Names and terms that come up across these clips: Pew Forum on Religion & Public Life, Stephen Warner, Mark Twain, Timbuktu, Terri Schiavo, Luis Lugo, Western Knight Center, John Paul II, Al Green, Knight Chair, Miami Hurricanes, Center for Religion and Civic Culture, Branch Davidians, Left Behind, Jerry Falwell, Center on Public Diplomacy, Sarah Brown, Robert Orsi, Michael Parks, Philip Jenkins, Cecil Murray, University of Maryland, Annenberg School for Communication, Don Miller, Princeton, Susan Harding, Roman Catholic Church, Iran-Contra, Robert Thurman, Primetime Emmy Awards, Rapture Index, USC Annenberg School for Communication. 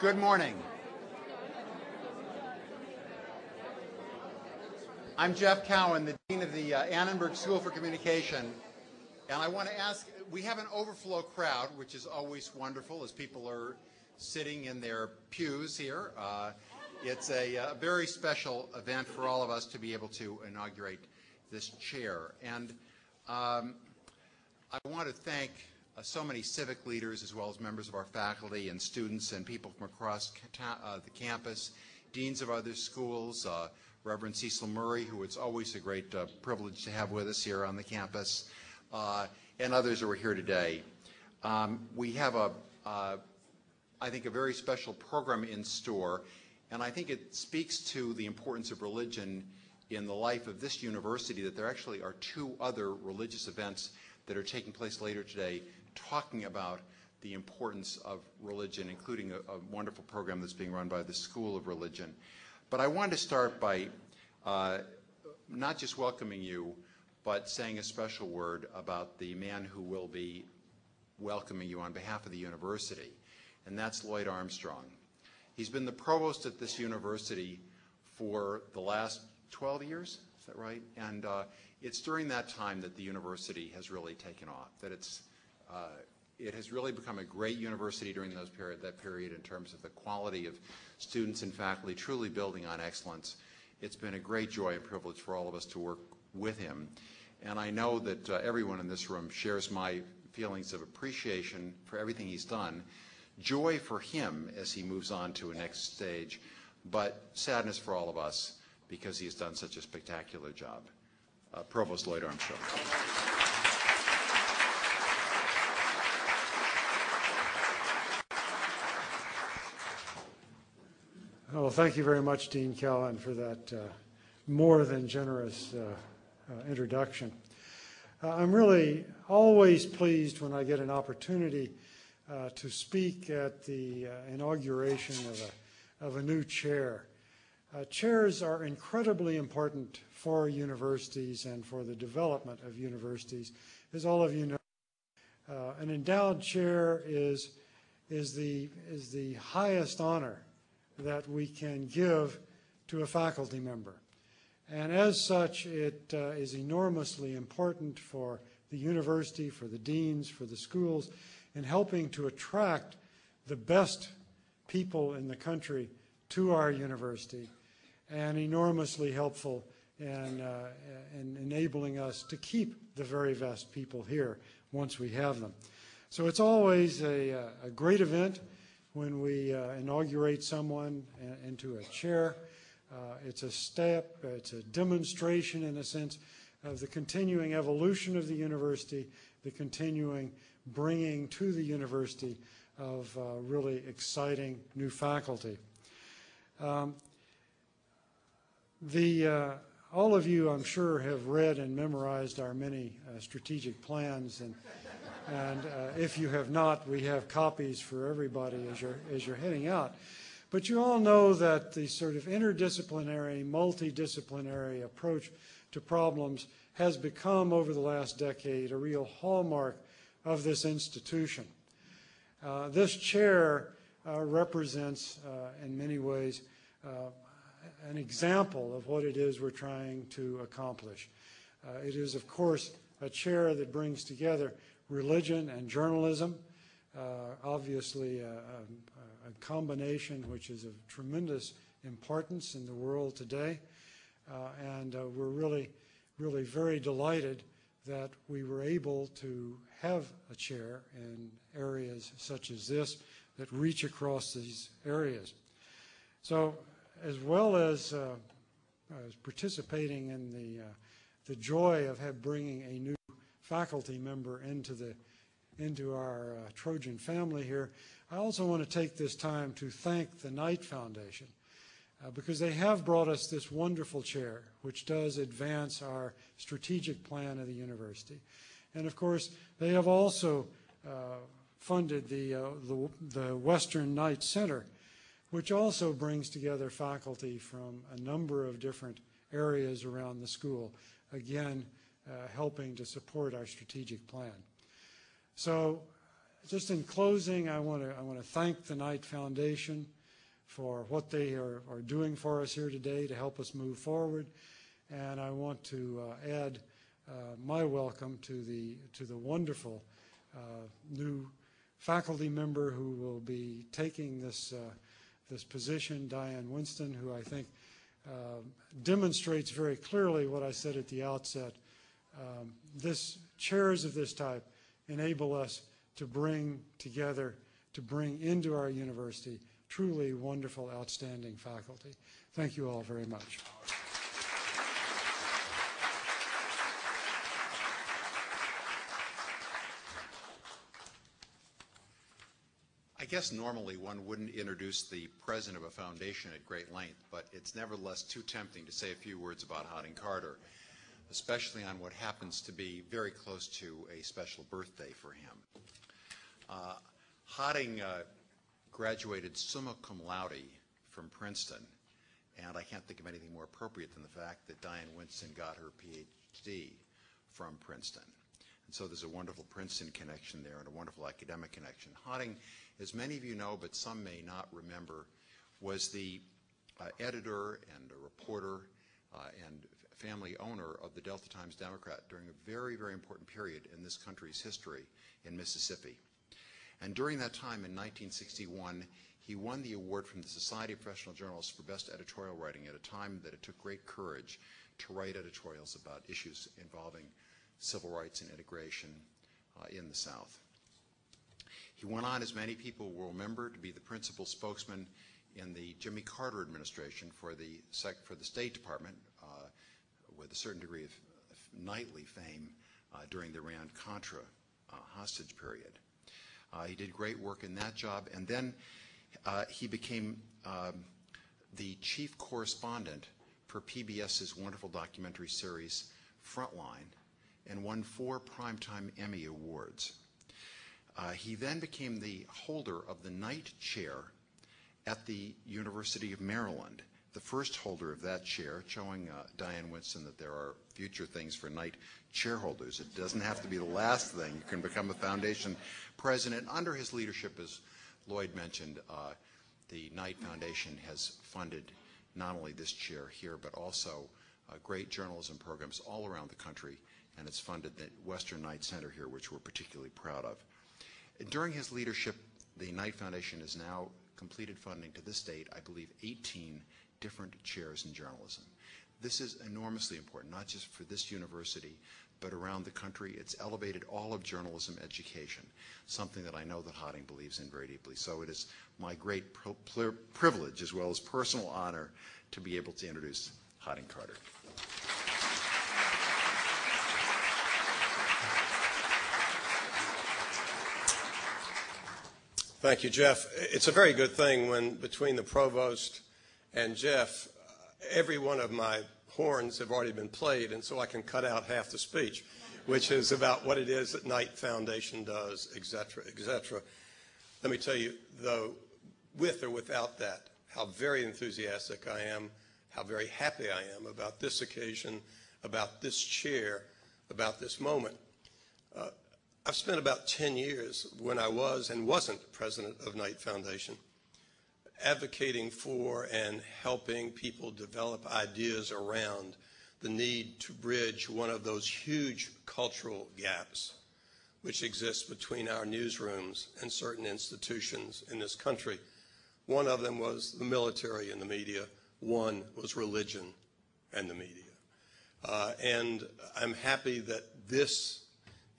Good morning. I'm Jeff Cowan, the Dean of the Annenberg School for Communication, and I want to ask, we have an overflow crowd, which is always wonderful as people are sitting in their pews here. It's a very special event for all of us to be able to inaugurate this chair. And I want to thank so many civic leaders as well as members of our faculty and students and people from across the campus, deans of other schools, Reverend Cecil Murray, who it's always a great privilege to have with us here on the campus, and others who are here today. We have I think, a very special program in store, and I think it speaks to the importance of religion in the life of this university that there actually are two other religious events that are taking place later today talking about the importance of religion, including a wonderful program that's being run by the School of Religion. But I wanted to start by not just welcoming you, but saying a special word about the man who will be welcoming you on behalf of the university, and that's Lloyd Armstrong. He's been the provost at this university for the last 12 years, is that right? And it's during that time that the university has really taken off, that it's it has really become a great university during that period in terms of the quality of students and faculty truly building on excellence. It's been a great joy and privilege for all of us to work with him. And I know that everyone in this room shares my feelings of appreciation for everything he's done, joy for him as he moves on to a next stage, but sadness for all of us because he has done such a spectacular job. Provost Lloyd Armstrong. Well, thank you very much, Dean Cowan, for that more than generous introduction. I'm really always pleased when I get an opportunity to speak at the inauguration of a new chair. Chairs are incredibly important for universities and for the development of universities. As all of you know, an endowed chair is the highest honor that we can give to a faculty member. And as such, it is enormously important for the university, for the deans, for the schools, in helping to attract the best people in the country to our university, and enormously helpful in enabling us to keep the very best people here once we have them. So it's always a great event when we inaugurate someone into a chair. It's a step, it's a demonstration in a sense of the continuing evolution of the university, the continuing bringing to the university of really exciting new faculty. All of you, I'm sure, have read and memorized our many strategic plans, and if you have not, we have copies for everybody as you're heading out. But you all know that the sort of interdisciplinary, multidisciplinary approach to problems has become, over the last decade, a real hallmark of this institution. This chair represents, in many ways, an example of what it is we're trying to accomplish. It is, of course, a chair that brings together religion and journalism, obviously a combination which is of tremendous importance in the world today, and we're really, really very delighted that we were able to have a chair in areas such as this that reach across these areas. So, as well as participating in the joy of bringing a new faculty member into our Trojan family here, I also want to take this time to thank the Knight Foundation because they have brought us this wonderful chair, which does advance our strategic plan of the university. And of course, they have also funded the Western Knight Center, which also brings together faculty from a number of different areas around the school, again, helping to support our strategic plan. So Just in closing, I want to thank the Knight Foundation for what they are doing for us here today to help us move forward, and I want to add my welcome to the wonderful new faculty member who will be taking this this position, Diane Winston, who I think demonstrates very clearly what I said at the outset. This chairs of this type enable us to bring together, to bring into our university truly wonderful, outstanding faculty. Thank you all very much. I guess normally one wouldn't introduce the president of a foundation at great length, but it's nevertheless too tempting to say a few words about Hodding Carter, especially on what happens to be very close to a special birthday for him. Hodding graduated summa cum laude from Princeton, and I can't think of anything more appropriate than the fact that Diane Winston got her PhD from Princeton. And so there's a wonderful Princeton connection there and a wonderful academic connection. Hodding, as many of you know, but some may not remember, was the editor and a reporter and family owner of the Delta Times Democrat during a very, very important period in this country's history in Mississippi. And during that time in 1961, he won the award from the Society of Professional Journalists for best editorial writing at a time that it took great courage to write editorials about issues involving civil rights and integration in the South. He went on, as many people will remember, to be the principal spokesman in the Jimmy Carter administration for the State Department with a certain degree of nightly fame during the Iran-Contra hostage period. He did great work in that job, and then he became the chief correspondent for PBS's wonderful documentary series Frontline, and won 4 Primetime Emmy Awards. He then became the holder of the Knight Chair at the University of Maryland, the first holder of that chair, showing Diane Winston that there are future things for Knight shareholders. It doesn't have to be the last thing. You can become a foundation president. Under his leadership, as Lloyd mentioned, the Knight Foundation has funded not only this chair here, but also great journalism programs all around the country, and it's funded the Western Knight Center here, which we're particularly proud of. During his leadership, the Knight Foundation has now completed funding to this date, I believe, 18 different chairs in journalism. This is enormously important, not just for this university, but around the country. It's elevated all of journalism education, something that I know that Hodding believes in very deeply. So it is my great privilege, as well as personal honor, to be able to introduce Hodding Carter. Thank you, Jeff. It's a very good thing when, between the provost and Jeff, every one of my horns have already been played, and so I can cut out half the speech, which is about what it is that Knight Foundation does, et cetera, et cetera. Let me tell you, though, with or without that, how very enthusiastic I am, how very happy I am about this occasion, about this chair, about this moment. I've spent about 10 years when I was and wasn't president of Knight Foundation, advocating for and helping people develop ideas around the need to bridge one of those huge cultural gaps which exists between our newsrooms and certain institutions in this country. One of them was the military and the media. One was religion and the media. And I'm happy that this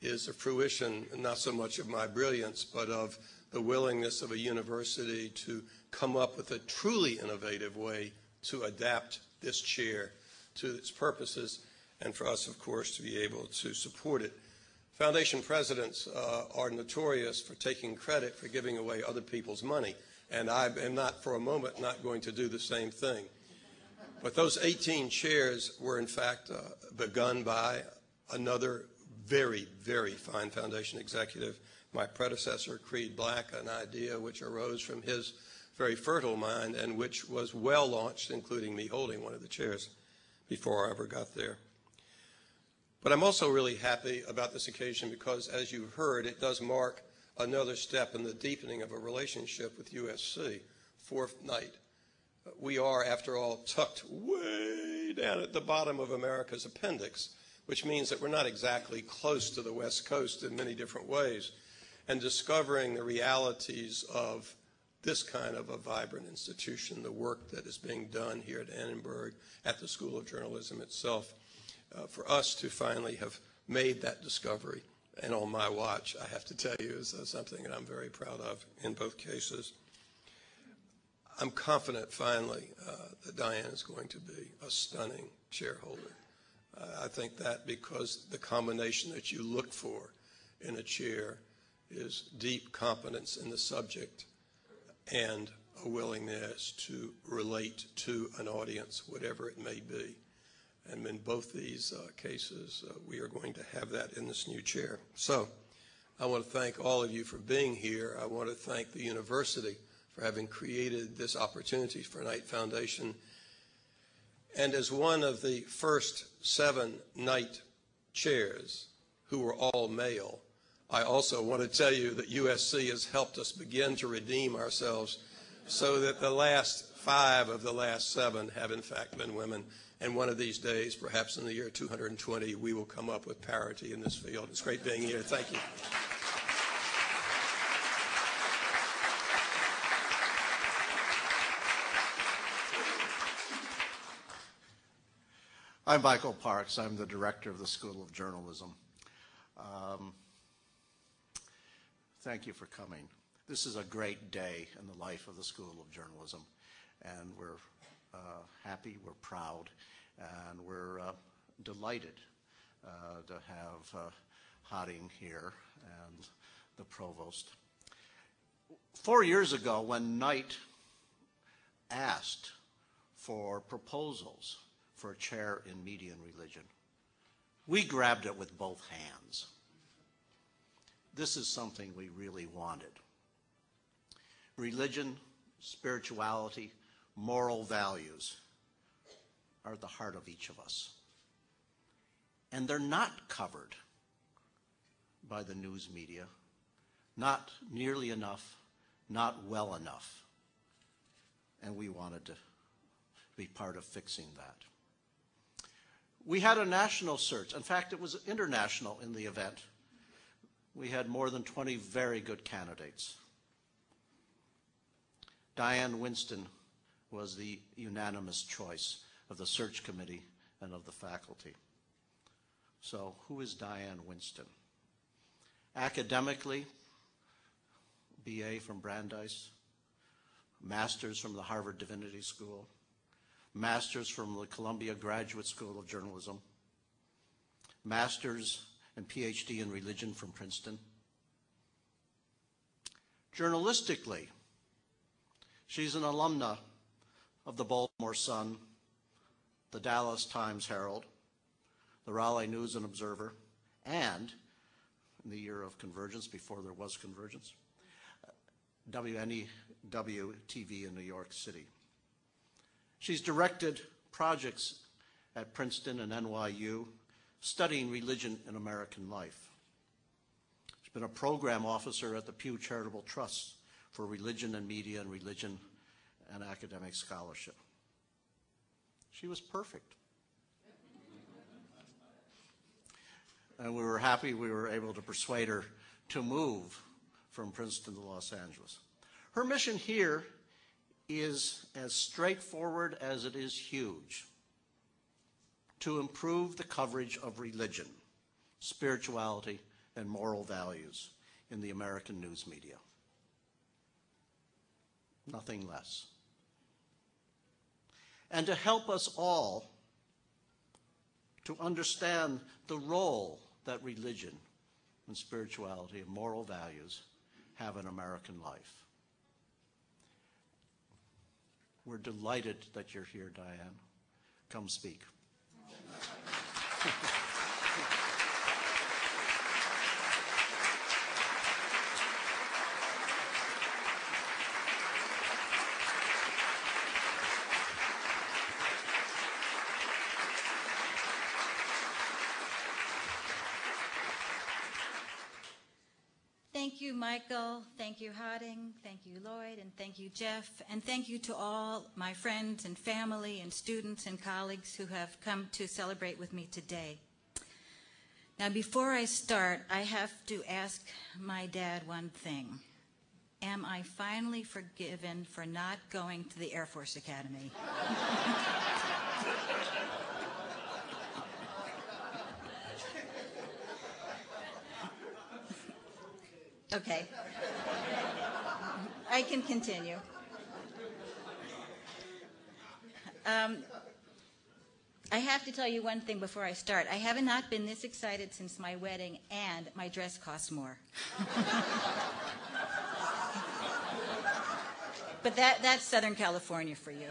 is a fruition, not so much of my brilliance, but of the willingness of a university to come up with a truly innovative way to adapt this chair to its purposes, and for us, of course, to be able to support it. Foundation presidents are notorious for taking credit for giving away other people's money, and I am not for a moment not going to do the same thing. But those 18 chairs were, in fact, begun by another very, very fine foundation executive, my predecessor, Creed Black, an idea which arose from his very fertile mind and which was well launched, including me holding one of the chairs before I ever got there. But I'm also really happy about this occasion because, as you've heard, it does mark another step in the deepening of a relationship with USC, Fourth Knight. We are, after all, tucked way down at the bottom of America's appendix, which means that we're not exactly close to the West Coast in many different ways, and discovering the realities of this kind of a vibrant institution, the work that is being done here at Annenberg, at the School of Journalism itself, for us to finally have made that discovery. And on my watch, I have to tell you, is something that I'm very proud of in both cases. I'm confident, finally, that Diane is going to be a stunning shareholder. I think that because the combination that you look for in a chair is deep competence in the subject and a willingness to relate to an audience, whatever it may be. And in both these cases, we are going to have that in this new chair. So I want to thank all of you for being here. I want to thank the university for having created this opportunity for Knight Foundation. And as one of the first 7 Knight chairs who were all male, I also want to tell you that USC has helped us begin to redeem ourselves so that the last 5 of the last 7 have in fact been women. And one of these days, perhaps in the year 220, we will come up with parity in this field. It's great being here. Thank you. I'm Michael Parks. I'm the director of the School of Journalism. Thank you for coming. This is a great day in the life of the School of Journalism, and we're happy, we're proud, and we're delighted to have Hodding here and the provost. 4 years ago, when Knight asked for proposals for a chair in media and religion, we grabbed it with both hands. This is something we really wanted. Religion, spirituality, moral values are at the heart of each of us. And they're not covered by the news media, not nearly enough, not well enough. And we wanted to be part of fixing that. We had a national search. In fact, it was international in the event. We had more than 20 very good candidates. Diane Winston was the unanimous choice of the search committee and of the faculty. So who is Diane Winston? Academically, BA from Brandeis, master's from the Harvard Divinity School, master's from the Columbia Graduate School of Journalism, master's and PhD in religion from Princeton. Journalistically, she's an alumna of the Baltimore Sun, the Dallas Times Herald, the Raleigh News and Observer, and in the year of convergence, before there was convergence, WNEW TV in New York City. She's directed projects at Princeton and NYU studying religion in American life. She's been a program officer at the Pew Charitable Trust for religion and media and religion and academic scholarship. She was perfect. And we were happy we were able to persuade her to move from Princeton to Los Angeles. Her mission here is as straightforward as it is huge: to improve the coverage of religion, spirituality, and moral values in the American news media. Nothing less. And to help us all to understand the role that religion and spirituality and moral values have in American life. We're delighted that you're here, Diane. Come speak. Thank you, Michael. Thank you, Hodding. Thank you, Lloyd. And thank you, Jeff. And thank you to all my friends and family and students and colleagues who have come to celebrate with me today. Now, before I start, I have to ask my dad one thing. Am I finally forgiven for not going to the Air Force Academy? Okay. I can continue. I have to tell you one thing before I start. I have not been this excited since my wedding, and my dress costs more. But that's Southern California for you.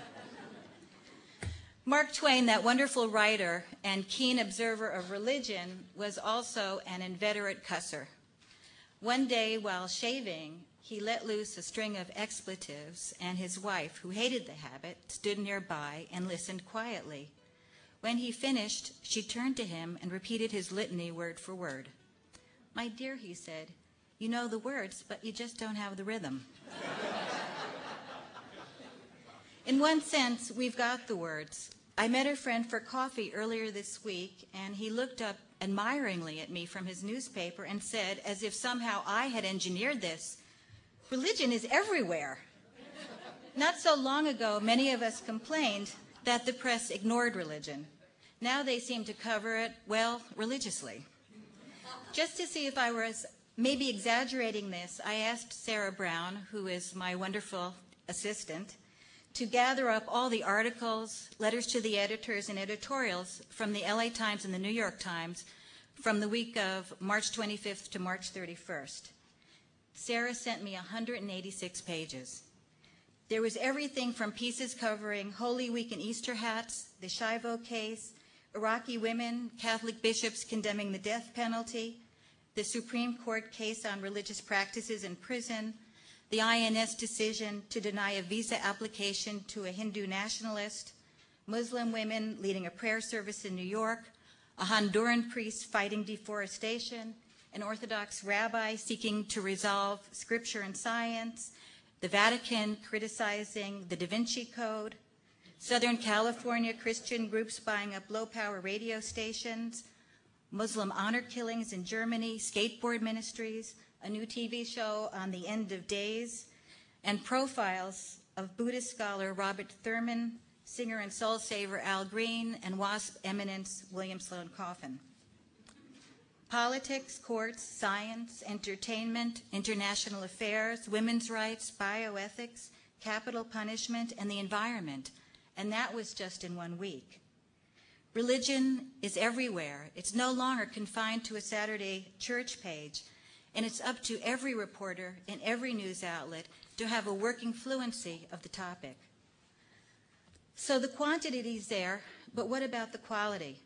Mark Twain, that wonderful writer and keen observer of religion, was also an inveterate cusser. One day, while shaving, he let loose a string of expletives, and his wife, who hated the habit, stood nearby and listened quietly. When he finished, she turned to him and repeated his litany word for word. "My dear," he said, "you know the words, but you just don't have the rhythm." In one sense, we've got the words. I met a friend for coffee earlier this week, and he looked up admiringly at me from his newspaper and said, as if somehow I had engineered this, "Religion is everywhere." Not so long ago, many of us complained that the press ignored religion. Now they seem to cover it, well, religiously. Just to see if I was maybe exaggerating this, I asked Sarah Brown, who is my wonderful assistant, to gather up all the articles, letters to the editors, and editorials from the LA Times and the New York Times from the week of March 25th to March 31st. Sarah sent me 186 pages. There was everything from pieces covering Holy Week and Easter hats, the Shivo case, Iraqi women, Catholic bishops condemning the death penalty, the Supreme Court case on religious practices in prison, the INS decision to deny a visa application to a Hindu nationalist, Muslim women leading a prayer service in New York, a Honduran priest fighting deforestation, an Orthodox rabbi seeking to resolve scripture and science, the Vatican criticizing the Da Vinci Code, Southern California Christian groups buying up low-power radio stations, Muslim honor killings in Germany, skateboard ministries, a new TV show on the end of days, and profiles of Buddhist scholar Robert Thurman, singer and soul saver Al Green, and WASP eminence William Sloane Coffin. Politics, courts, science, entertainment, international affairs, women's rights, bioethics, capital punishment, and the environment. And that was just in one week. Religion is everywhere. It's no longer confined to a Saturday church page. And it's up to every reporter in every news outlet to have a working fluency of the topic. So the quantity is there, but what about the quality?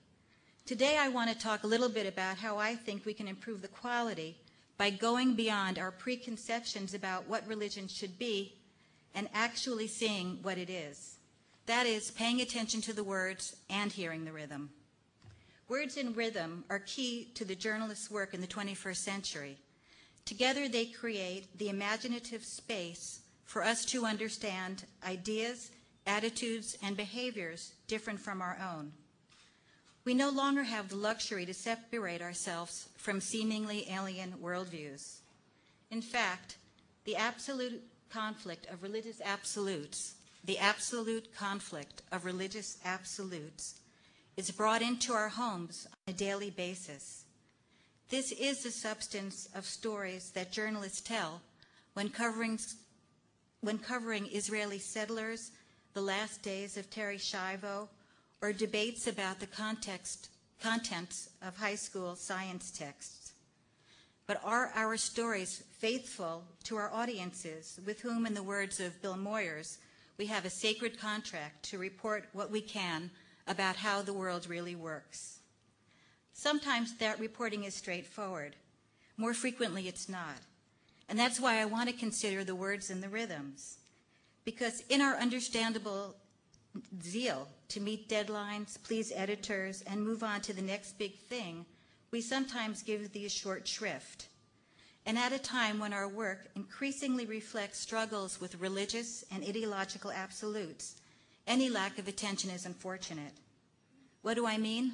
Today I want to talk a little bit about how I think we can improve the quality by going beyond our preconceptions about what religion should be and actually seeing what it is. That is, paying attention to the words and hearing the rhythm. Words and rhythm are key to the journalist's work in the 21st century. Together they create the imaginative space for us to understand ideas, attitudes, and behaviors different from our own. We no longer have the luxury to separate ourselves from seemingly alien worldviews. In fact, the absolute conflict of religious absolutes, is brought into our homes on a daily basis. This is the substance of stories that journalists tell when covering Israeli settlers, the last days of Terri Schiavo, or debates about the contents of high school science texts. But are our stories faithful to our audiences, with whom, in the words of Bill Moyers, we have a sacred contract to report what we can about how the world really works? Sometimes that reporting is straightforward. More frequently, it's not. And that's why I want to consider the words and the rhythms. Because in our understandable zeal to meet deadlines, please editors, and move on to the next big thing, we sometimes give these short shrift. and at a time when our work increasingly reflects struggles with religious and ideological absolutes, any lack of attention is unfortunate. What do I mean?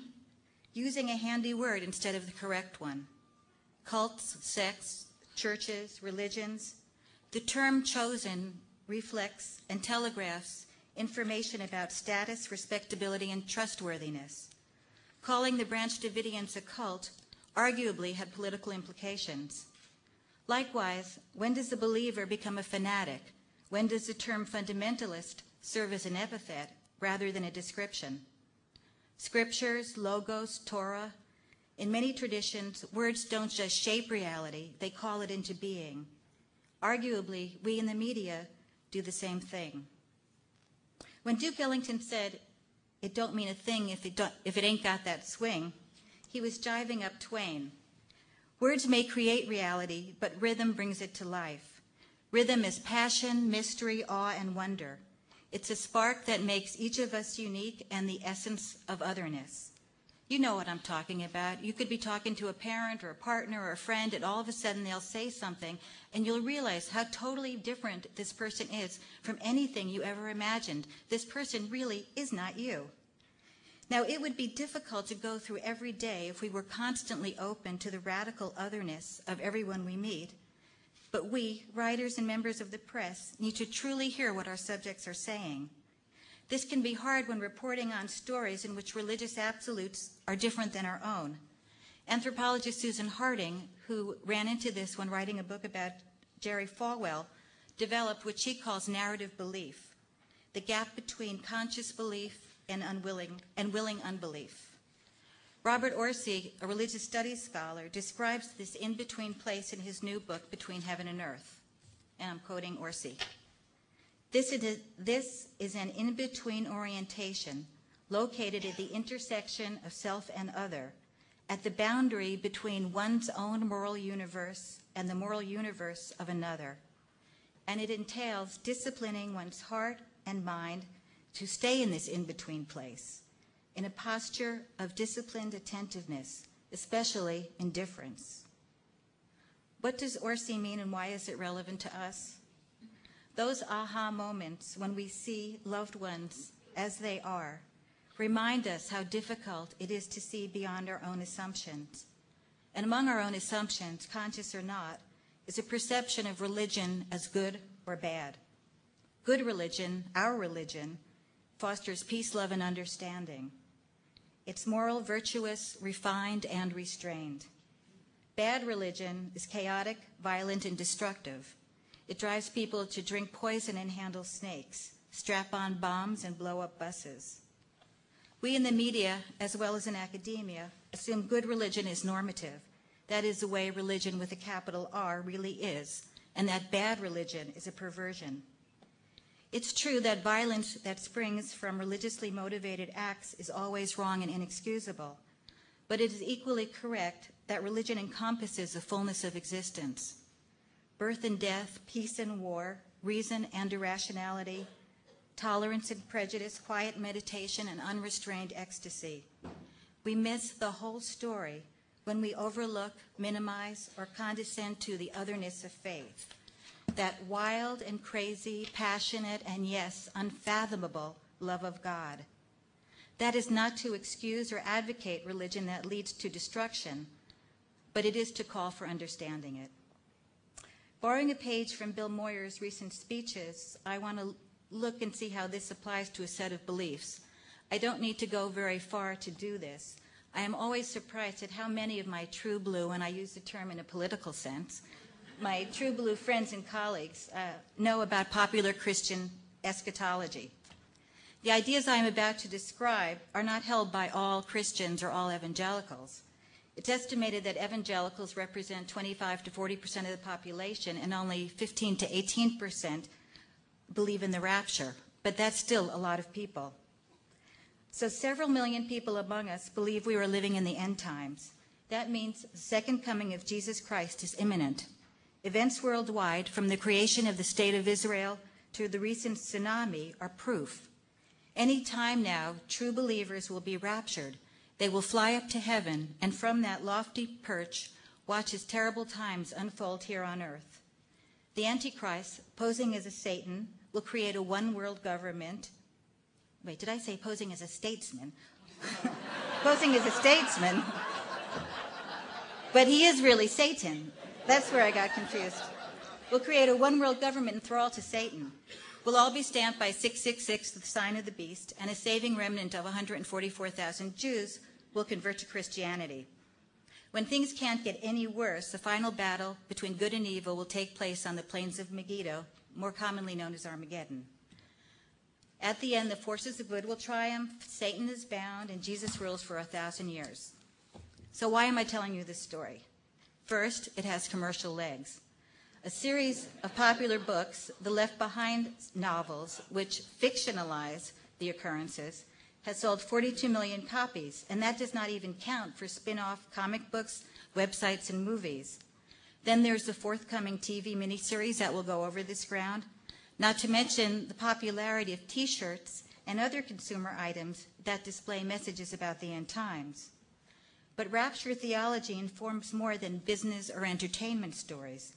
Using a handy word instead of the correct one. Cults, sects, churches, religions. The term chosen reflects and telegraphs information about status, respectability, and trustworthiness. Calling the Branch Davidians a cult arguably had political implications. Likewise, when does the believer become a fanatic? When does the term fundamentalist serve as an epithet rather than a description? Scriptures, logos, Torah, in many traditions, words don't just shape reality, they call it into being. Arguably, we in the media do the same thing. When Duke Ellington said, "It don't mean a thing if it ain't got that swing," he was jiving up Twain. Words may create reality, but rhythm brings it to life. Rhythm is passion, mystery, awe, and wonder. It's a spark that makes each of us unique and the essence of otherness. You know what I'm talking about. You could be talking to a parent or a partner or a friend, and all of a sudden they'll say something, and you'll realize how totally different this person is from anything you ever imagined. This person really is not you. Now, it would be difficult to go through every day if we were constantly open to the radical otherness of everyone we meet. But we, writers and members of the press, need to truly hear what our subjects are saying. This can be hard when reporting on stories in which religious absolutes are different than our own. Anthropologist Susan Harding, who ran into this when writing a book about Jerry Falwell, developed what she calls narrative belief, the gap between conscious belief and willing unbelief. Robert Orsi, a religious studies scholar, describes this in-between place in his new book, Between Heaven and Earth. And I'm quoting Orsi. This is an in-between orientation located at the intersection of self and other, at the boundary between one's own moral universe and the moral universe of another. And it entails disciplining one's heart and mind to stay in this in-between place, in a posture of disciplined attentiveness, especially indifference. What does Orsi mean, and why is it relevant to us? Those aha moments when we see loved ones as they are remind us how difficult it is to see beyond our own assumptions. And among our own assumptions, conscious or not, is a perception of religion as good or bad. Good religion, our religion, fosters peace, love, and understanding. It's moral, virtuous, refined, and restrained. Bad religion is chaotic, violent, and destructive. It drives people to drink poison and handle snakes, strap on bombs, and blow up buses. We in the media, as well as in academia, assume good religion is normative. That is the way religion with a capital R really is, and that bad religion is a perversion. It's true that violence that springs from religiously motivated acts is always wrong and inexcusable, but it is equally correct that religion encompasses the fullness of existence. Birth and death, peace and war, reason and irrationality, tolerance and prejudice, quiet meditation, and unrestrained ecstasy. We miss the whole story when we overlook, minimize, or condescend to the otherness of faith, that wild and crazy, passionate, and yes, unfathomable love of God. That is not to excuse or advocate religion that leads to destruction, but it is to call for understanding it. Borrowing a page from Bill Moyers' recent speeches, I want to look and see how this applies to a set of beliefs. I don't need to go very far to do this. I am always surprised at how many of my true blue, and I use the term in a political sense, my true blue friends and colleagues know about popular Christian eschatology. The ideas I am about to describe are not held by all Christians or all evangelicals. It's estimated that evangelicals represent 25% to 40% of the population, and only 15% to 18% believe in the rapture, but that's still a lot of people. So several million people among us believe we are living in the end times. That means the second coming of Jesus Christ is imminent. Events worldwide, from the creation of the State of Israel to the recent tsunami, are proof. Any time now, true believers will be raptured. They will fly up to heaven, and from that lofty perch watch his terrible times unfold here on earth. The Antichrist, posing as a Satan, will create a one-world government. Wait, did I say posing as a statesman? Posing as a statesman. But he is really Satan. That's where I got confused. We'll create a one-world government in thrall to Satan. We'll all be stamped by 666, the sign of the beast, and a saving remnant of 144,000 Jews will convert to Christianity. When things can't get any worse, the final battle between good and evil will take place on the plains of Megiddo, more commonly known as Armageddon. At the end, the forces of good will triumph, Satan is bound, and Jesus rules for 1,000 years. So why am I telling you this story? First, it has commercial legs. A series of popular books, the Left Behind novels, which fictionalize the occurrences, has sold 42 million copies, and that does not even count for spin-off comic books, websites, and movies. Then there's the forthcoming TV miniseries that will go over this ground, not to mention the popularity of T-shirts and other consumer items that display messages about the end times. But rapture theology informs more than business or entertainment stories.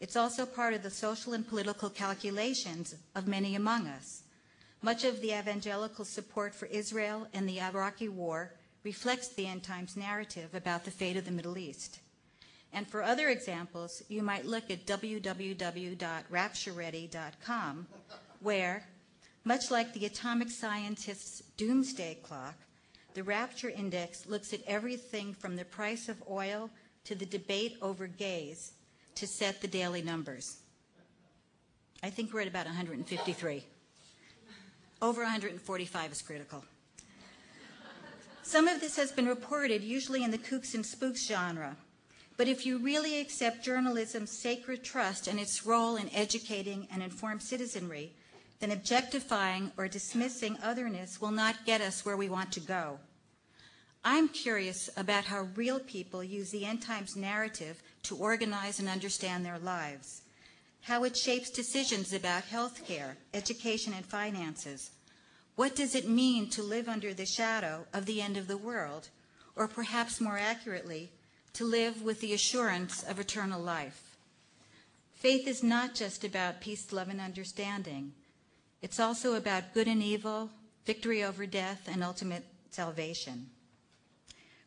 It's also part of the social and political calculations of many among us. Much of the evangelical support for Israel and the Iraqi war reflects the end times narrative about the fate of the Middle East. And for other examples, you might look at www.raptureready.com, where, much like the atomic scientist's doomsday clock, the Rapture Index looks at everything from the price of oil to the debate over gays to set the daily numbers. I think we're at about 153. Over 145 is critical. Some of this has been reported, usually in the kooks and spooks genre. But if you really accept journalism's sacred trust and its role in educating and informed citizenry, then objectifying or dismissing otherness will not get us where we want to go. I'm curious about how real people use the end times narrative to organize and understand their lives, how it shapes decisions about health care, education, and finances. What does it mean to live under the shadow of the end of the world, or perhaps more accurately, to live with the assurance of eternal life? Faith is not just about peace, love, and understanding. It's also about good and evil, victory over death, and ultimate salvation.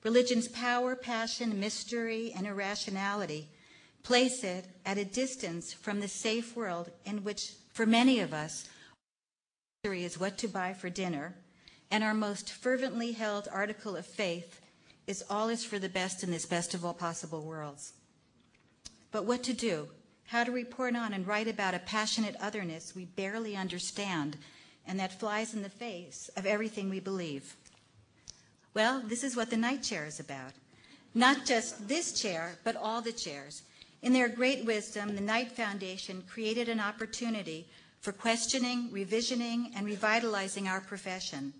Religion's power, passion, mystery, and irrationality place it at a distance from the safe world in which, for many of us, mystery is what to buy for dinner, and our most fervently held article of faith is all is for the best in this best of all possible worlds. But what to do, how to report on and write about a passionate otherness we barely understand and that flies in the face of everything we believe? Well, this is what the Knight Chair is about. Not just this chair, but all the chairs. In their great wisdom, the Knight Foundation created an opportunity for questioning, revisioning, and revitalizing our profession.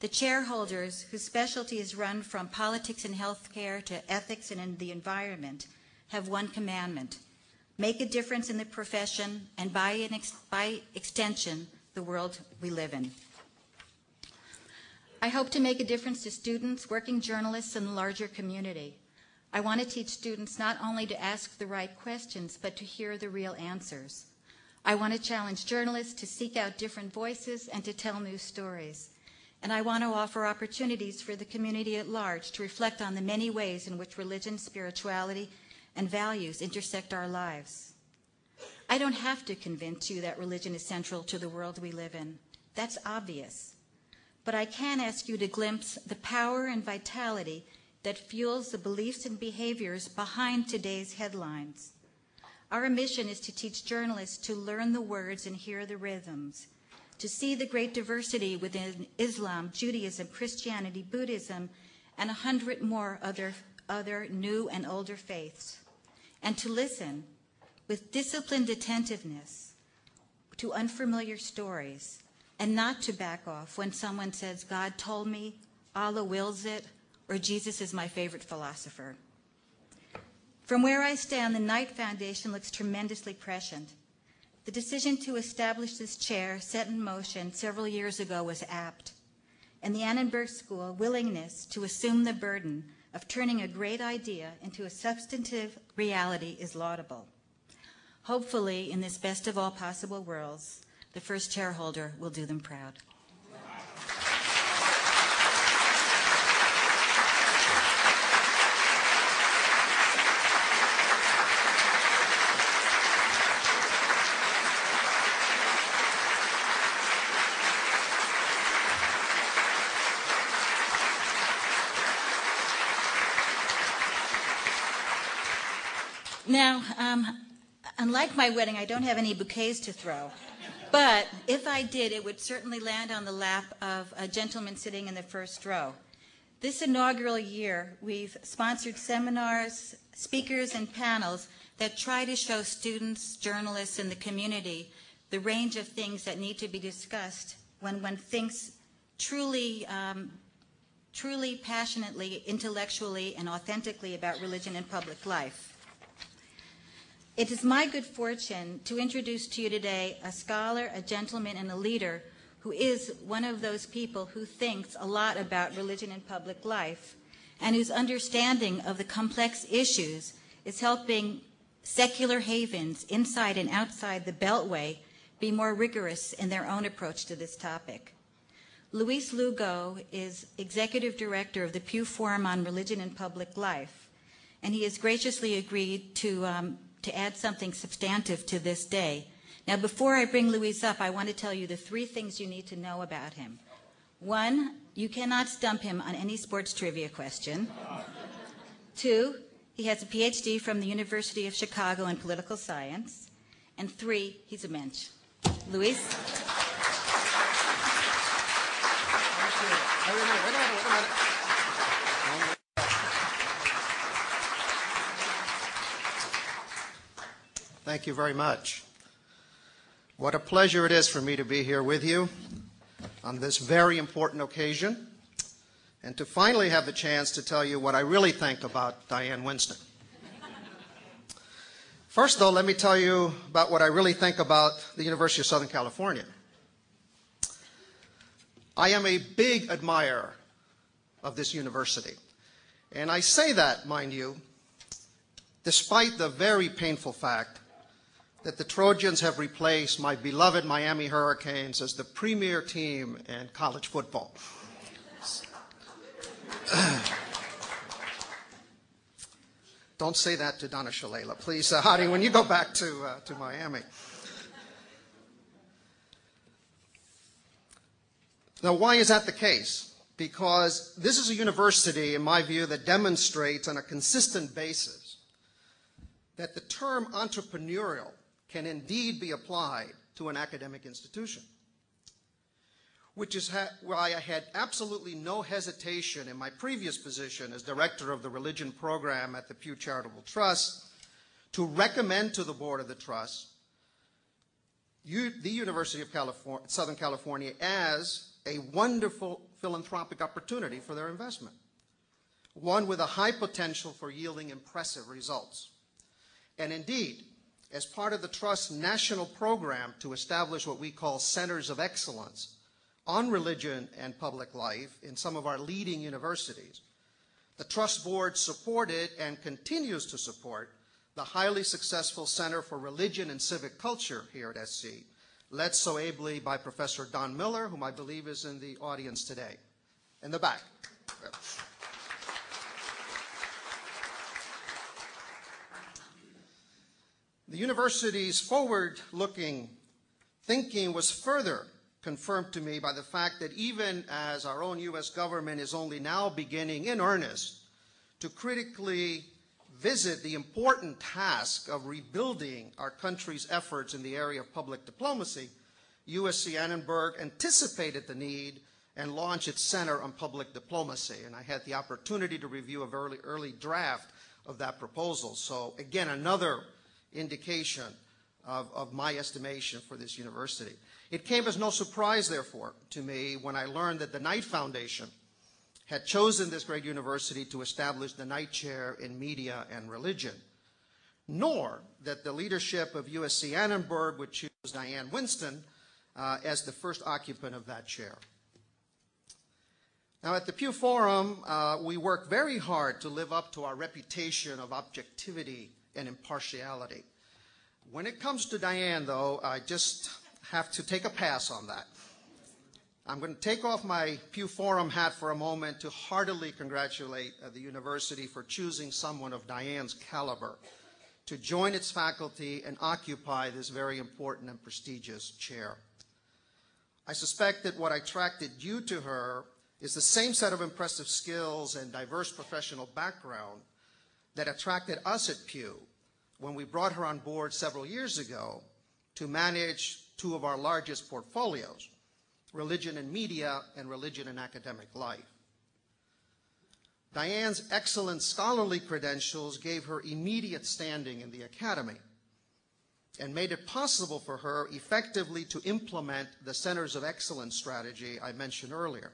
The chairholders, whose specialties run from politics and healthcare to ethics and the environment, have one commandment: make a difference in the profession and, by extension, the world we live in. I hope to make a difference to students, working journalists, and the larger community. I want to teach students not only to ask the right questions, but to hear the real answers. I want to challenge journalists to seek out different voices and to tell new stories. And I want to offer opportunities for the community at large to reflect on the many ways in which religion, spirituality, and values intersect our lives. I don't have to convince you that religion is central to the world we live in. That's obvious. But I can ask you to glimpse the power and vitality that fuels the beliefs and behaviors behind today's headlines. Our mission is to teach journalists to learn the words and hear the rhythms, to see the great diversity within Islam, Judaism, Christianity, Buddhism, and 100 more other new and older faiths, and to listen with disciplined attentiveness to unfamiliar stories, and not to back off when someone says, "God told me," "Allah wills it," or "Jesus is my favorite philosopher." From where I stand, the Knight Foundation looks tremendously prescient. The decision to establish this chair, set in motion several years ago, was apt, and the Annenberg School willingness to assume the burden of turning a great idea into a substantive reality is laudable. Hopefully, in this best of all possible worlds, the first chairholder will do them proud. Now, unlike my wedding, I don't have any bouquets to throw. But if I did, it would certainly land on the lap of a gentleman sitting in the first row. This inaugural year, we've sponsored seminars, speakers, and panels that try to show students, journalists, and the community the range of things that need to be discussed when one thinks truly, truly passionately, intellectually, and authentically about religion and public life. It is my good fortune to introduce to you today a scholar, a gentleman, and a leader who is one of those people who thinks a lot about religion and public life and whose understanding of the complex issues is helping secular havens inside and outside the Beltway be more rigorous in their own approach to this topic. Luis Lugo is Executive Director of the Pew Forum on Religion and Public Life, and he has graciously agreed to add something substantive to this day. Now, before I bring Luis up, I want to tell you the three things you need to know about him. One, you cannot stump him on any sports trivia question. Two, he has a PhD from the University of Chicago in political science. And three, he's a mensch. Luis? Thank you. Wait a minute. Thank you very much. What a pleasure it is for me to be here with you on this very important occasion and to finally have the chance to tell you what I really think about Diane Winston. First, though, let me tell you about what I really think about the University of Southern California. I am a big admirer of this university, and I say that, mind you, despite the very painful fact that the Trojans have replaced my beloved Miami Hurricanes as the premier team in college football. Don't say that to Donna Shalala, please, Hodding, when you go back to Miami. Now, why is that the case? Because this is a university, in my view, that demonstrates on a consistent basis that the term entrepreneurial can indeed be applied to an academic institution, which is why I had absolutely no hesitation in my previous position as director of the religion program at the Pew Charitable Trust to recommend to the board of the trust the University of Southern California as a wonderful philanthropic opportunity for their investment, one with a high potential for yielding impressive results. And indeed, as part of the Trust's national program to establish what we call centers of excellence on religion and public life in some of our leading universities, the Trust Board supported and continues to support the highly successful Center for Religion and Civic Culture here at SC, led so ably by Professor Don Miller, whom I believe is in the audience today, in the back. The university's forward-looking thinking was further confirmed to me by the fact that even as our own U.S. government is only now beginning in earnest to critically visit the important task of rebuilding our country's efforts in the area of public diplomacy, USC Annenberg anticipated the need and launched its Center on Public Diplomacy. And I had the opportunity to review a very early draft of that proposal. So again, another indication of my estimation for this university. It came as no surprise, therefore, to me when I learned that the Knight Foundation had chosen this great university to establish the Knight Chair in Media and Religion, nor that the leadership of USC Annenberg would choose Diane Winston as the first occupant of that chair. Now, at the Pew Forum, we work very hard to live up to our reputation of objectivity and impartiality. When it comes to Diane, though, I just have to take a pass on that. I'm going to take off my Pew Forum hat for a moment to heartily congratulate the university for choosing someone of Diane's caliber to join its faculty and occupy this very important and prestigious chair. I suspect that what attracted you to her is the same set of impressive skills and diverse professional background that attracted us at Pew when we brought her on board several years ago to manage two of our largest portfolios, religion and media and religion and academic life. Diane's excellent scholarly credentials gave her immediate standing in the academy and made it possible for her effectively to implement the Centers of Excellence strategy I mentioned earlier.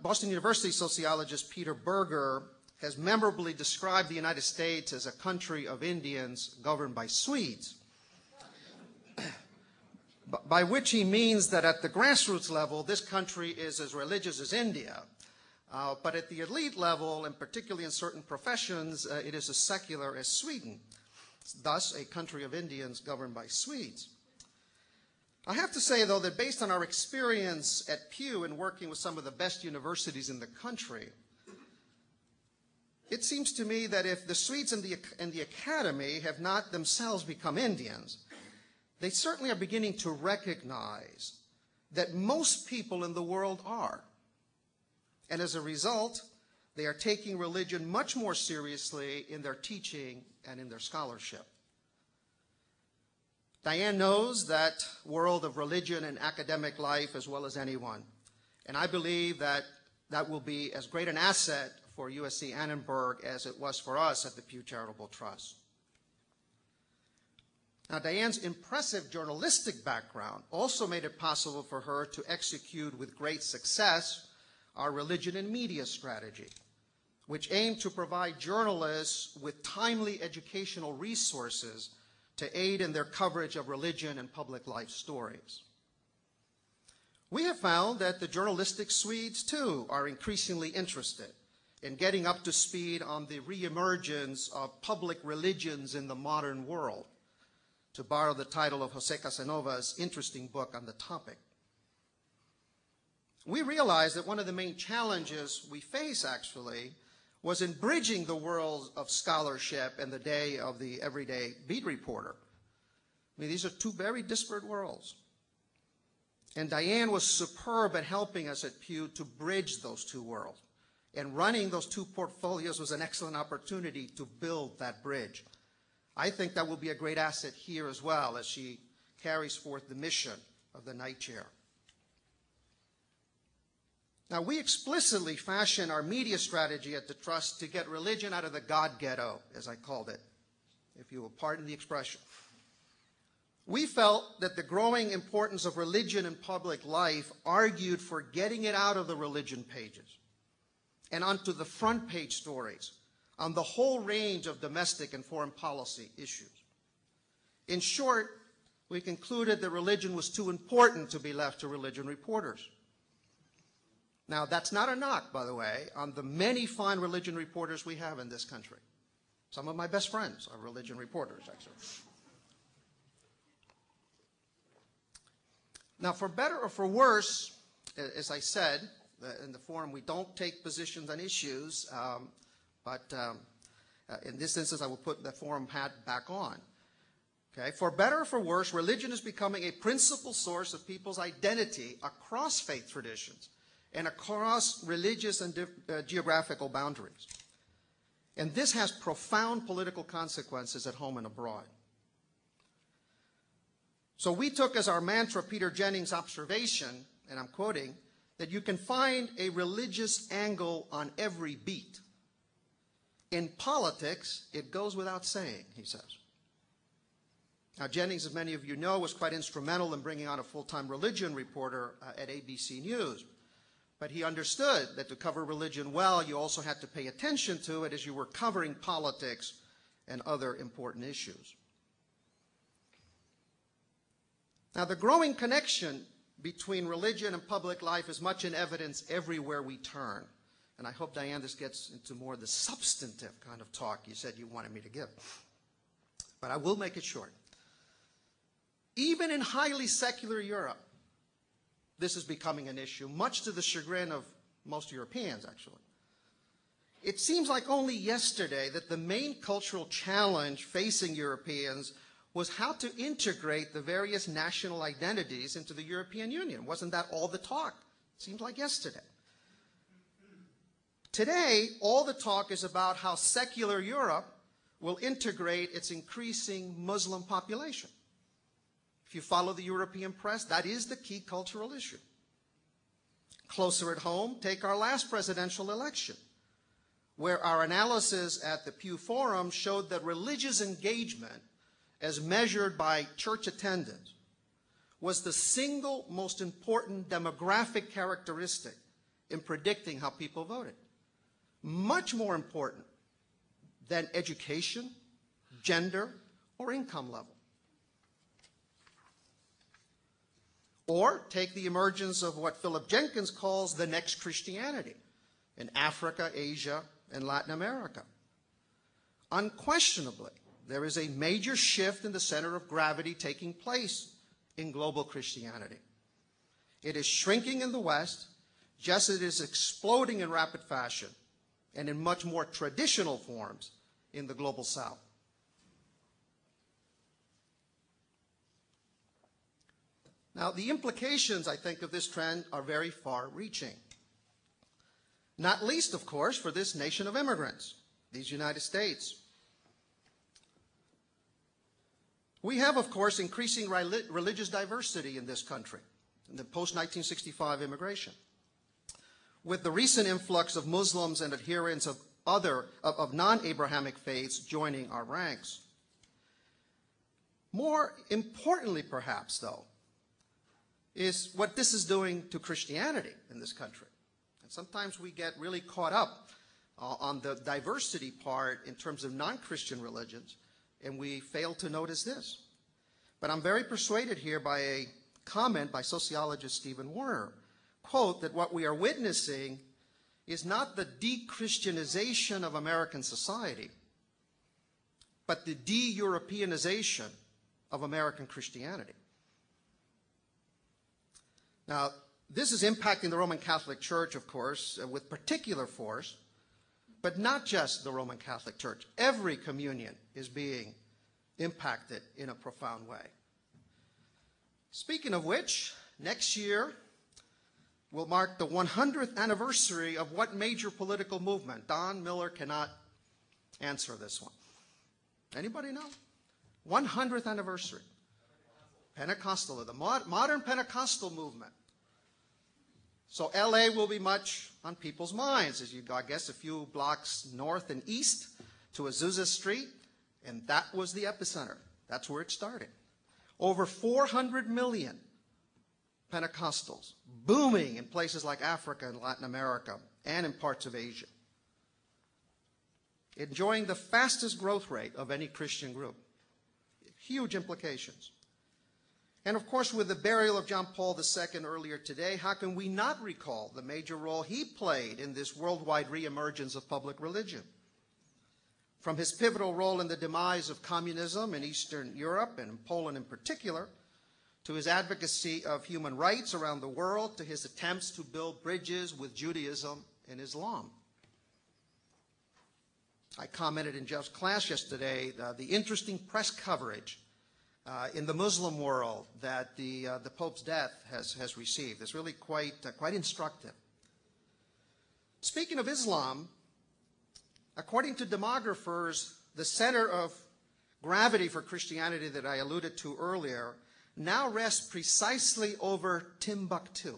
Boston University sociologist Peter Berger has memorably described the United States as a country of Indians governed by Swedes, by which he means that at the grassroots level, this country is as religious as India, but at the elite level, and particularly in certain professions, it is as secular as Sweden, thus a country of Indians governed by Swedes. I have to say, though, that based on our experience at Pew and working with some of the best universities in the country, it seems to me that if the Swedes and the academy have not themselves become Indians, they certainly are beginning to recognize that most people in the world are. And as a result, they are taking religion much more seriously in their teaching and in their scholarship. Diane knows that world of religion and academic life as well as anyone. And I believe that that will be as great an asset for USC Annenberg as it was for us at the Pew Charitable Trust. Now, Diane's impressive journalistic background also made it possible for her to execute with great success our religion and media strategy, which aimed to provide journalists with timely educational resources to aid in their coverage of religion and public life stories. We have found that the journalistic Swedes, too, are increasingly interested in getting up to speed on the reemergence of public religions in the modern world, to borrow the title of Jose Casanova's interesting book on the topic. We realized that one of the main challenges we face, actually, was in bridging the world of scholarship and the day of the everyday beat reporter. I mean, these are two very disparate worlds. And Diane was superb at helping us at Pew to bridge those two worlds. And running those two portfolios was an excellent opportunity to build that bridge. I think that will be a great asset here as well as she carries forth the mission of the Knight Chair. Now, we explicitly fashion our media strategy at the Trust to get religion out of the God ghetto, as I called it, if you will pardon the expression. We felt that the growing importance of religion in public life argued for getting it out of the religion pages and onto the front page stories on the whole range of domestic and foreign policy issues. In short, we concluded that religion was too important to be left to religion reporters. Now, that's not a knock, by the way, on the many fine religion reporters we have in this country. Some of my best friends are religion reporters, actually. Now, for better or for worse, as I said, in the forum, we don't take positions on issues. But in this instance, I will put the forum hat back on. Okay? For better or for worse, religion is becoming a principal source of people's identity across faith traditions and across religious and geographical boundaries. And this has profound political consequences at home and abroad. So we took as our mantra Peter Jennings' observation, and I'm quoting, that you can find a religious angle on every beat. In politics, it goes without saying, he says. Now, Jennings, as many of you know, was quite instrumental in bringing on a full-time religion reporter at ABC News. But he understood that to cover religion well, you also had to pay attention to it as you were covering politics and other important issues. Now, the growing connection between religion and public life is much in evidence everywhere we turn. And I hope, Diane, this gets into more of the substantive kind of talk you said you wanted me to give. But I will make it short. Even in highly secular Europe, this is becoming an issue, much to the chagrin of most Europeans, actually. It seems like only yesterday that the main cultural challenge facing Europeans was how to integrate the various national identities into the European Union. Wasn't that all the talk? It seems like yesterday. Today, all the talk is about how secular Europe will integrate its increasing Muslim population. If you follow the European press, that is the key cultural issue. Closer at home, take our last presidential election, where our analysis at the Pew Forum showed that religious engagement, as measured by church attendance, was the single most important demographic characteristic in predicting how people voted. Much more important than education, gender, or income level. Or take the emergence of what Philip Jenkins calls the next Christianity in Africa, Asia, and Latin America. Unquestionably, there is a major shift in the center of gravity taking place in global Christianity. It is shrinking in the West, just as it is exploding in rapid fashion and in much more traditional forms in the global South. Now, the implications, I think, of this trend are very far-reaching. Not least, of course, for this nation of immigrants, these United States. We have, of course, increasing religious diversity in this country, in the post-1965 immigration. With the recent influx of Muslims and adherents of non-Abrahamic faiths joining our ranks. More importantly, perhaps, though, is what this is doing to Christianity in this country. Sometimes we get really caught up on the diversity part in terms of non-Christian religions, and we fail to notice this. But I'm very persuaded here by a comment by sociologist Stephen Warner, quote, that what we are witnessing is not the de-Christianization of American society, but the de-Europeanization of American Christianity. Now, this is impacting the Roman Catholic Church, of course, with particular force, but not just the Roman Catholic Church. Every communion is being impacted in a profound way. Speaking of which, next year will mark the 100th anniversary of what major political movement? Don Miller cannot answer this one. Anybody know? 100th anniversary. Pentecostal, the modern Pentecostal movement. So LA will be much on people's minds as you go, I guess, a few blocks north and east to Azusa Street, and that was the epicenter. That's where it started. Over 400 million Pentecostals, booming in places like Africa and Latin America and in parts of Asia, enjoying the fastest growth rate of any Christian group. Huge implications. And of course, with the burial of John Paul II earlier today, how can we not recall the major role he played in this worldwide reemergence of public religion? From his pivotal role in the demise of communism in Eastern Europe and in Poland in particular, to his advocacy of human rights around the world, to his attempts to build bridges with Judaism and Islam. I commented in Jeff's class yesterday the interesting press coverage in the Muslim world that the Pope's death has received. It's really quite instructive. Speaking of Islam, according to demographers, the center of gravity for Christianity that I alluded to earlier now rests precisely over Timbuktu.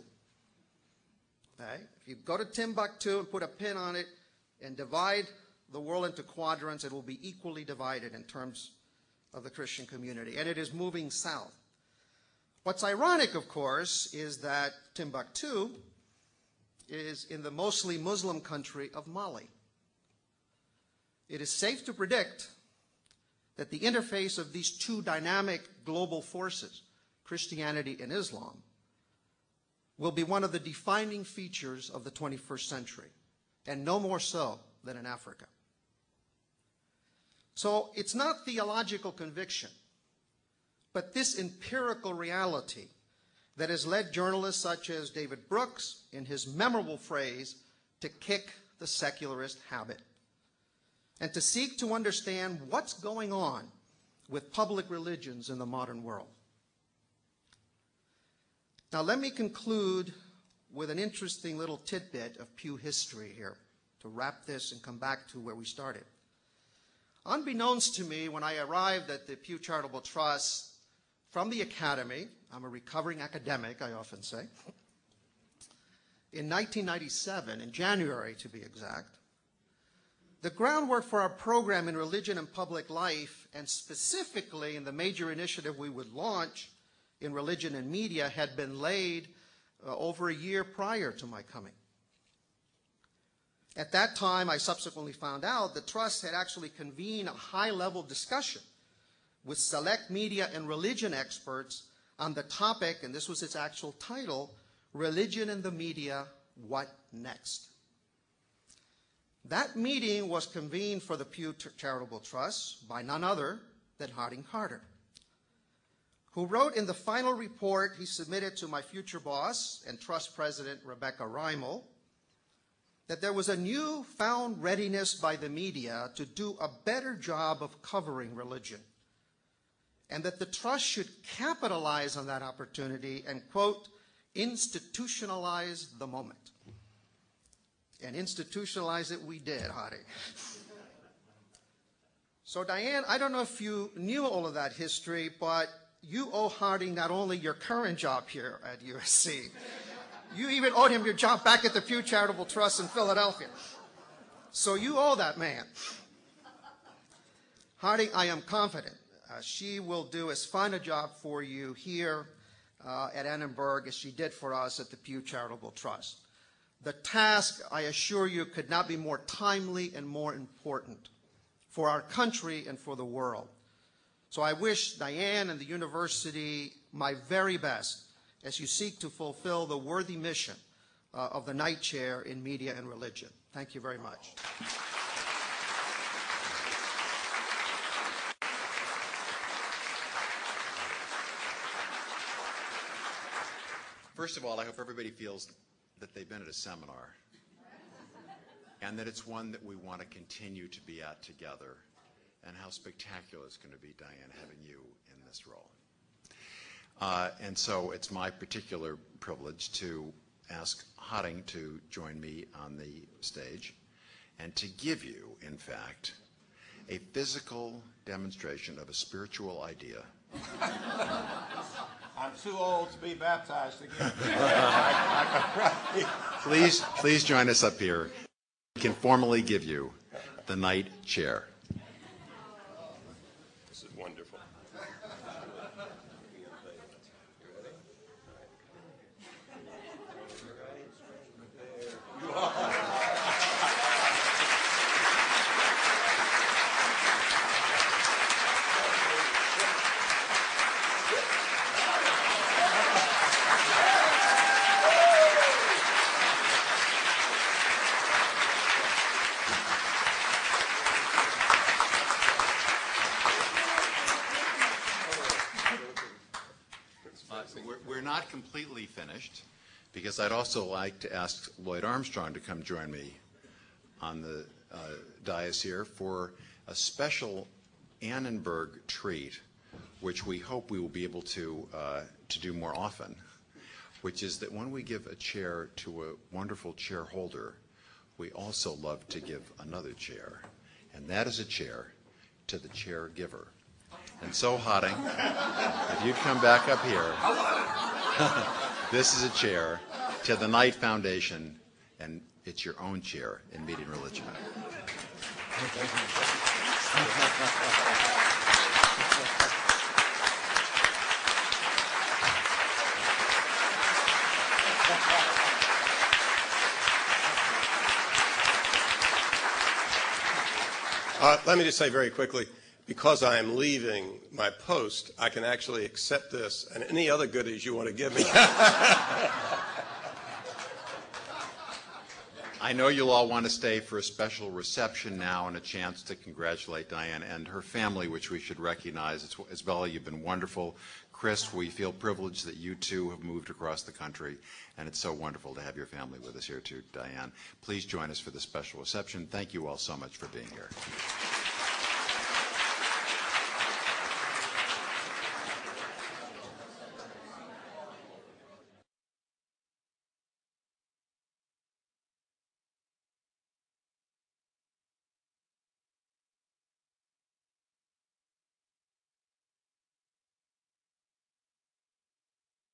Okay? If you go to Timbuktu and put a pin on it and divide the world into quadrants, it will be equally divided in terms of the Christian community, and it is moving south. What's ironic, of course, is that Timbuktu is in the mostly Muslim country of Mali. It is safe to predict that the interface of these two dynamic global forces, Christianity and Islam, will be one of the defining features of the 21st century, and no more so than in Africa. So it's not theological conviction, but this empirical reality that has led journalists such as David Brooks, in his memorable phrase, to kick the secularist habit, and to seek to understand what's going on with public religions in the modern world. Now let me conclude with an interesting little tidbit of Pew history here to wrap this and come back to where we started. Unbeknownst to me, when I arrived at the Pew Charitable Trust from the academy, I'm a recovering academic, I often say, in 1997, in January to be exact, the groundwork for our program in religion and public life, and specifically in the major initiative we would launch in religion and media, had been laid over a year prior to my coming. At that time, I subsequently found out the Trust had actually convened a high-level discussion with select media and religion experts on the topic, and this was its actual title, Religion and the Media, What Next? That meeting was convened for the Pew Charitable Trust by none other than Hodding Carter, who wrote in the final report he submitted to my future boss and Trust President Rebecca Reimel that there was a newfound readiness by the media to do a better job of covering religion, and that the Trust should capitalize on that opportunity and, quote, institutionalize the moment. And institutionalize it we did, Hodding. So Diane, I don't know if you knew all of that history, but you owe Hodding not only your current job here at USC, you even owed him your job back at the Pew Charitable Trust in Philadelphia. So you owe that man. Hodding, I am confident she will do as fine a job for you here at Annenberg as she did for us at the Pew Charitable Trust. The task, I assure you, could not be more timely and more important for our country and for the world. So I wish Diane and the university my very best as you seek to fulfill the worthy mission of the Knight Chair in Media and Religion. Thank you very much. First of all, I hope everybody feels that they've been at a seminar and that it's one that we want to continue to be at together, and how spectacular it's going to be, Diane, having you in this role. And so it's my particular privilege to ask Hodding to join me on the stage and to give you, in fact, a physical demonstration of a spiritual idea. I'm too old to be baptized again. Please join us up here. We can formally give you the Knight Chair. This is wonderful. You are. Completely finished, because I'd also like to ask Lloyd Armstrong to come join me on the dais here for a special Annenberg treat, which we hope we will be able to do more often, which is that when we give a chair to a wonderful chair holder, we also love to give another chair, and that is a chair to the chair giver. And so, Hodding, if you'd come back up here. This is a chair to the Knight Foundation, and it's your own chair in Media and Religion. Let me just say very quickly, because I am leaving my post, I can actually accept this and any other goodies you want to give me. I know you'll all want to stay for a special reception now and a chance to congratulate Diane and her family, which we should recognize. Isabella, you've been wonderful. Chris, we feel privileged that you two have moved across the country, and it's so wonderful to have your family with us here too, Diane. Please join us for the special reception. Thank you all so much for being here.